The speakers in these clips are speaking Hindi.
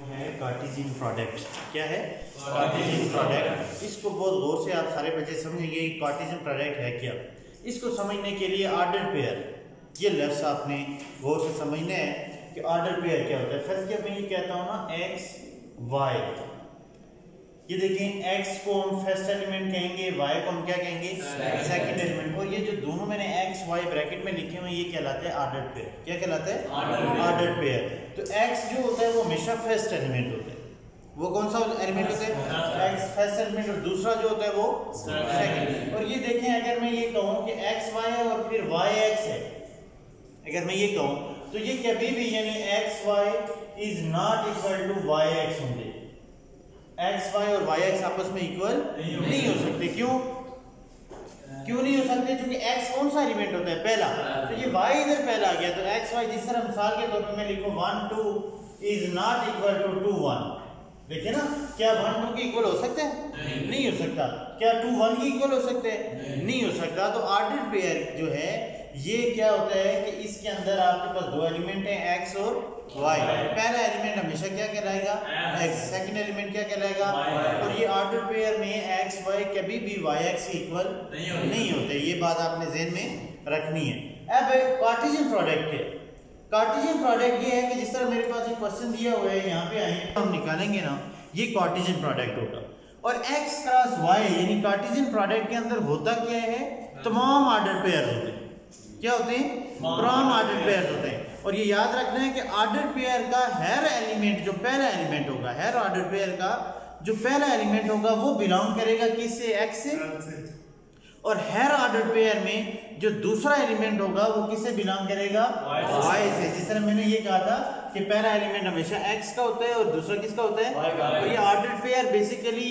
कार्टेशियन प्रोडक्ट क्या है? Cartesian product. इसको बहुत गौर से आप सारे बच्चे समझेंगे कि कार्टेशियन प्रोडक्ट है क्या। इसको समझने के लिए ऑर्डर पेयर, ये लफ्ज़ आपने गौर से समझना है कि ऑर्डर पेयर क्या होता है। फर्स्ट मैं ये कहता हूँ ना एक्स वाई, ये देखें एक्स को हम फर्स्ट एलिमेंट कहेंगे, वाई को हम क्या कहेंगे सेकेंड एलिमेंट को। ये जो दोनों मैंने एक्स वाई ब्रैकेट में लिखे हुए ये कहलाते हैं ऑर्डर पेयर। क्या कहलाते हैं? Order pair. तो एक्स जो होता है वो हमेशा फर्स्ट एलिमेंट होता है। वो कौन सा एलिमेंट होता है? X first element. और दूसरा जो होता है वो सेकंड। और ये देखें, अगर मैं ये कहूँ कि एक्स वाई है और फिर वाई एक्स है, अगर मैं ये कहूँ तो ये कभी भी यानी x y is not equal to y x होंगे। एक्स वाई और वाई एक्स आपस में इक्वल नहीं हो सकते। क्यों नहीं हो सकते? क्योंकि एक्स कौन सा एलिमेंट होता है? पहला। तो ये वाई इधर पहला आ गया, तो एक्स वाई जिस तरह मिसाल के तौर पर मैं लिखूँ 1 2 इज नॉट इक्वल टू 2 1, देखिए ना, क्या 1 2 के इक्वल हो सकते हैं? नहीं हो सकता। क्या 2 1 के इक्वल हो सकते हैं? नहीं हो सकता। तो ऑर्डर पेयर जो है ये क्या होता है कि इसके अंदर आपके पास दो एलिमेंट हैं एक्स और वाई। पहला एलिमेंट हमेशा क्या कहलाएगा? एक्स। सेकंड एलिमेंट क्या कहलाएगा? और ये ऑर्डर पेयर में एक्स वाई कभी भी वाई एक्स के इक्वल नहीं होते। ये बात आपने ध्यान में रखनी है। अब कार्टेशियन प्रोडक्ट है। कार्टेशियन प्रोडक्ट ये है कि जिस तरह मेरे पास एक क्वेश्चन दिया हुआ है, यहाँ पे आए हम निकालेंगे ना, ये कार्टेशियन प्रोडक्ट होगा। और x क्रॉस y यानी कार्टेशियन प्रोडक्ट के अंदर होता क्या है? तमाम ऑर्डर पेयर होते हैं। क्या होते हैं? तमाम ऑर्डर पेयर होते हैं। और ये याद रखना है कि ऑर्डर पेयर का हर एलिमेंट जो पहला एलिमेंट होगा, हर ऑर्डर पेयर का जो पहला एलिमेंट होगा वो बिलोंग करेगा किससे? एक्स से। और हर ऑर्डर पेयर में जो दूसरा एलिमेंट होगा वो किससे बिलोंग करेगा? वाई से। जिस तरह मैंने ये कहा था कि पहला एलिमेंट हमेशा एक्स का होता है और दूसरा किसका होता है? तो ये ऑर्डर पेयर बेसिकली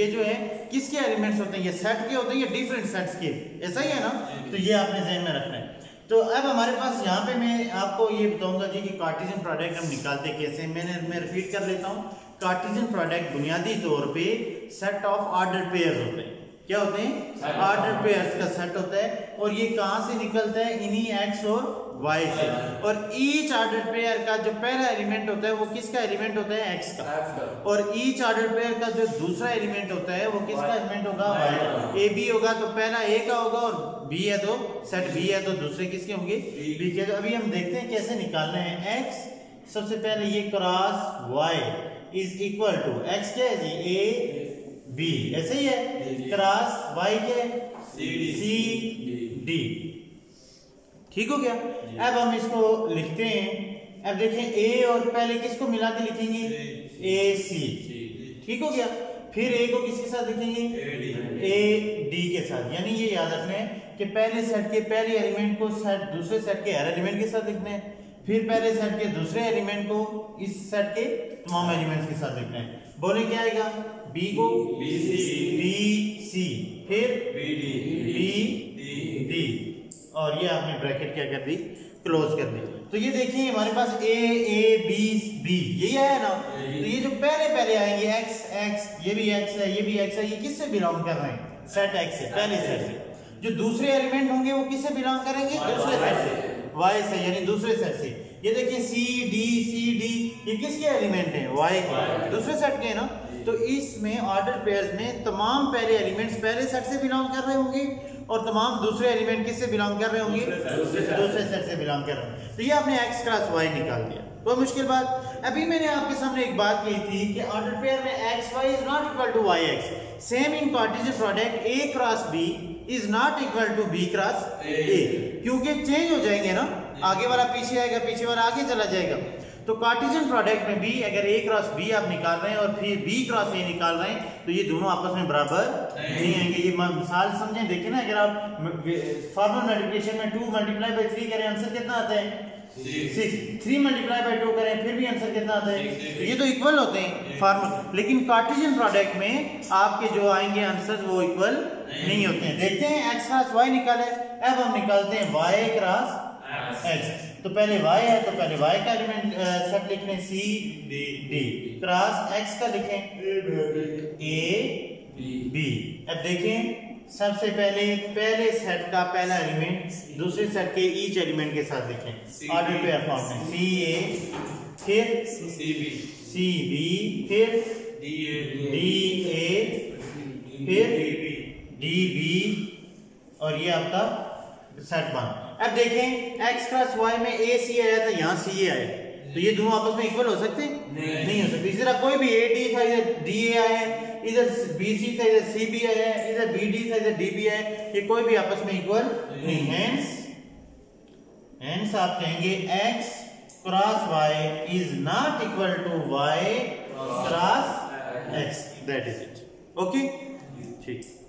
ये जो है किसके एलिमेंट्स होते हैं? ये सेट के होते हैं या डिफरेंट सेट्स के, ऐसा ही है ना। तो ये आपने ध्यान में रखना है। तो अब हमारे पास यहाँ पे मैं आपको ये बताऊंगा जी कि कार्टेशियन प्रोडक्ट हम निकालते कैसे। मैं रिपीट कर लेता हूँ, कार्टेशियन प्रोडक्ट बुनियादी तौर पर सेट ऑफ ऑर्डर पेयर होते हैं। क्या होते हैं? ऑर्डर पेयर्स का सेट होता है। और ये कहाँ से निकलता है? इन्हीं एक्स और वाई से। और ईच ऑर्डर पेयर का जो पहला एलिमेंट होता है वो किसका एलिमेंट होता है? एक्स का। और ईच ऑर्डर पेयर का जो दूसरा एलिमेंट होता है वो किसका एलिमेंट होगा? वाई का। ए बी होगा तो पहला ए का होगा और बी है तो सेट बी है तो दूसरे किसके होंगे? बी के। तो अभी हम देखते हैं कैसे निकालना है। एक्स सबसे पहले ये cross y is equal to x क्या है जी? ए बी, ऐसे ही है। क्रॉस वाई के सी डी, ठीक हो गया। अब हम इसको लिखते हैं। अब देखें ए और पहले किसको मिला के लिखेंगे? ए सी, ठीक हो गया। फिर ए को किसके साथ लिखेंगे? ए डी के साथ। यानी ये याद रखना है कि पहले सेट के पहले एलिमेंट को सेट दूसरे सेट के हर एलिमेंट के साथ लिखना है, फिर पहले सेट के दूसरे एलिमेंट को इस सेट के तमाम एलिमेंट्स के साथ लिखना है। बोले क्या आएगा? बी को बी सी, फिर बी डी, और ये आपने ब्रैकेट क्या कर दी? क्लोज कर दी। तो ये देखिए हमारे पास ए बी बी यही आया ना। तो ये जो पहले आएंगे एक्स एक्स, ये भी एक्स है, ये भी एक्स है, ये किससे बिलोंग कर रहे हैं? सेट एक्स है, पहले सेट से। जो दूसरे एलिमेंट होंगे वो किससे बिलोंग करेंगे? दूसरे सेट से, वाई से, यानी दूसरे सेट से। ये देखिए सी डी ये किसके एलिमेंट है? वाई के, दूसरे सेट के है ना। तो इसमें ऑर्डर पेयर्स में तमाम पहले एलिमेंट्स पहले सेट से बिलोंग कर रहे होंगे और तमाम दूसरे एलिमेंट किससे बिलोंग कर रहे होंगे? दूसरे सेट से बिलोंग कर रहे होंगे। तो ये आपने एक्स क्रॉस वाई निकाल दिया। कोई मुश्किल बात? अभी मैंने आपके सामने एक बात कही थी कि ऑर्डर पेयर में x y is not equal to y x. Same in Cartesian product A cross B is not equal to B cross A, क्योंकि चेंज हो जाएंगे ना, आगे वाला पीछे आएगा, पीछे वाला आगे चला जाएगा। तो कार्टेशियन प्रोडक्ट में भी अगर ए क्रॉस बी आप निकाल रहे हैं और फिर बी क्रॉस ए निकाल रहे हैं तो ये दोनों आपस में बराबर नहीं आएंगे। ये मिसाल समझें, देखिए ना, अगर आप फॉर्मल मल्टीप्लिकेशन में 2 × 3 करें आंसर कितना आता है? 6। 3 × 2 करें फिर भी आंसर कितना आता है? ये तो इक्वल होते हैं फॉर्मल, लेकिन कार्टेशियन प्रोडक्ट में आपके जो आएंगे आंसर वो इक्वल नहीं होते हैं। देखते हैं एक्स क्रॉस वाई निकाले। अब हम निकालते हैं वाई क्रॉस एक्स। तो पहले वाई है तो पहले वाई का एलिमेंट सेट लिख लें सी डी, क्रॉस एक्स का लिखें ए बी। अब देखें सबसे पहले सेट का पहला एलिमेंट दूसरे सेट के ईच एलिमेंट के साथ लिखें ऑर्डर पेयर फॉर्म में सी ए, फिर सी बी सी बी, फिर डी ए, फिर डी बी, और ये आपका सेट वन। अब देखें x क्रॉस y में ए सी आया था, यहाँ सी ए आया, तो ये दोनों आपस में इक्वल हो सकते नहीं हो सकते। इस तरह कोई भी ए डी था, इधर डी ए आया, इधर बी सी था, इधर सी बी आया, इधर बी डी था, इधर डी बी आया, ये कोई भी आपस में इक्वल नहीं। हैंस आप कहेंगे x cross y is not equal to y cross x, that is it. Okay, ठीक।